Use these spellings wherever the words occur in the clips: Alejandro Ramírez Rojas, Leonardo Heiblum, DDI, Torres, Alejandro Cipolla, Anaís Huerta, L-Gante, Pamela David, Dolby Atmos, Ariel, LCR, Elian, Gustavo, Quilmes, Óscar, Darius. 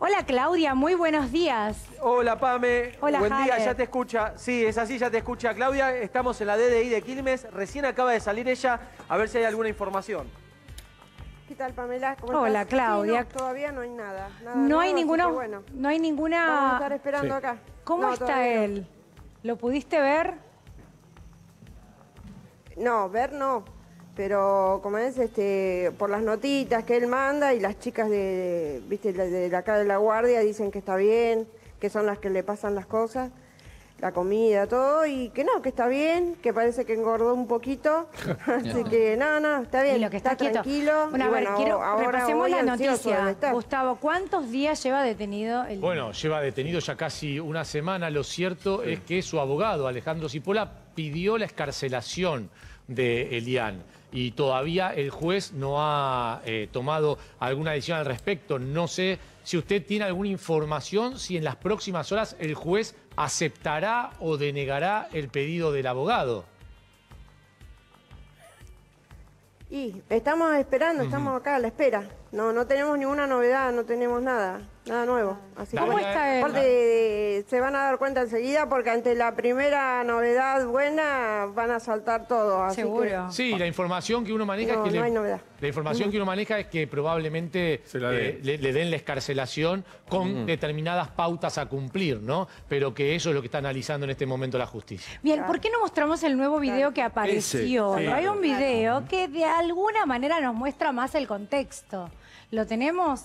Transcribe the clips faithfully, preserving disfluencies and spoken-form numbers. Hola Claudia, muy buenos días. Hola Pame, Hola, buen Jade. día, ya te escucha. Sí, es así, ya te escucha Claudia. Estamos en la D D I de Quilmes, recién acaba de salir ella, a ver si hay alguna información. ¿Qué tal, Pamela? ¿Cómo Hola, estás? Claudia. Sí, no, todavía no hay nada. nada no, nuevo, hay ninguno, bueno, no hay ninguna... Vamos a estar esperando sí. acá. ¿Cómo no, está él? No. ¿Lo pudiste ver? No, ver no. Pero, como es, este, por las notitas que él manda y las chicas de, viste, de acá de la guardia dicen que está bien, que son las que le pasan las cosas, la comida, todo, y que no, que está bien, que parece que engordó un poquito, así que no, no, está bien, y lo que está, está tranquilo. Bueno, a ver, bueno, quiero, ahora repasemos la noticia. Gustavo, ¿cuántos días lleva detenido? El... Bueno, lleva detenido ya casi una semana. Lo cierto sí. es que su abogado, Alejandro Cipolla, pidió la excarcelación de Elian. Y todavía el juez no ha eh, tomado alguna decisión al respecto. No sé si usted tiene alguna información, si en las próximas horas el juez aceptará o denegará el pedido del abogado. Y estamos esperando, uh-huh. estamos acá a la espera. No, no tenemos ninguna novedad, no tenemos nada, nada nuevo. Así ¿Cómo que, está aparte, de, se van a dar cuenta enseguida porque ante la primera novedad buena van a saltar todo. Así Seguro. Que... Sí, la información que uno maneja no, es que no le... hay novedad. La información que uno maneja es que probablemente eh, le, le den la excarcelación con mm. determinadas pautas a cumplir, ¿no? Pero que eso es lo que está analizando en este momento la justicia. Bien, ¿por qué no mostramos el nuevo video que apareció? Ese, sí. Hay un video que de alguna manera nos muestra más el contexto. ¿Lo tenemos?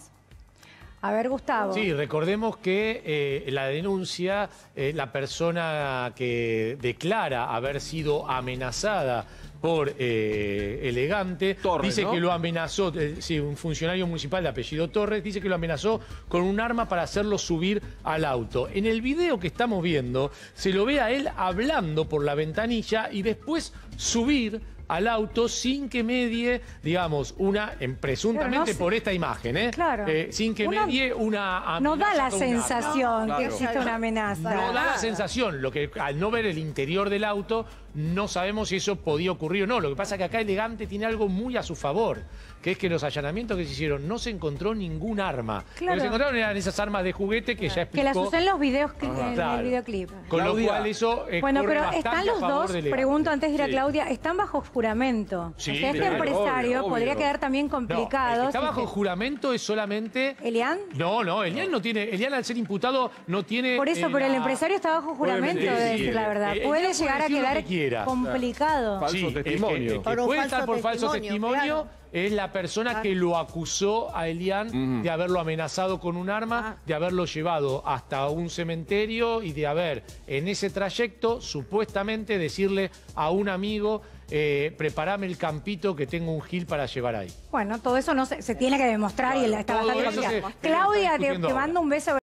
A ver, Gustavo. Sí, recordemos que eh, la denuncia, eh, la persona que declara haber sido amenazada por eh, L-Gante, Torres, dice ¿no? que lo amenazó, eh, sí, un funcionario municipal de apellido Torres, dice que lo amenazó con un arma para hacerlo subir al auto. En el video que estamos viendo, se lo ve a él hablando por la ventanilla y después subir al auto sin que medie, digamos, una, presuntamente no sé. por esta imagen, ¿eh? Claro. eh sin que una, medie una amenaza. No da la sensación no, que claro. existe una amenaza. No da claro. la sensación, lo que al no ver el interior del auto, no sabemos si eso podía ocurrir o no. Lo que pasa es que acá L-Gante tiene algo muy a su favor, que es que los allanamientos que se hicieron no se encontró ningún arma. Claro. Lo que se encontraron eran esas armas de juguete que claro. ya explicó. Que las usan los videos ah, en claro. el videoclip. Con Claudia. lo cual eso eh, Bueno, pero están los dos, pregunto antes de ir a sí. Claudia, ¿están bajo juramento? Sí, o sea, este empresario obvio, obvio. podría quedar también complicado. No, el que está bajo que... juramento es solamente... ¿Elian? No, no, Elian no tiene... Elian al ser imputado no tiene... Por eso, eh, pero la... el empresario está bajo juramento, sí, de decir la verdad. Eh, puede llegar a quedar... Que complicado. Falso sí, testimonio. El que, el que puede falso estar por falso testimonio, testimonio claro. es la persona claro. que lo acusó a Elian uh-huh. de haberlo amenazado con un arma, ah. de haberlo llevado hasta un cementerio y de haber, en ese trayecto, supuestamente decirle a un amigo... Eh, preparame el campito que tengo un gil para llevar ahí. Bueno, todo eso no se, se tiene que demostrar claro, y está bastante complicado. Claudia, te, te mando un beso.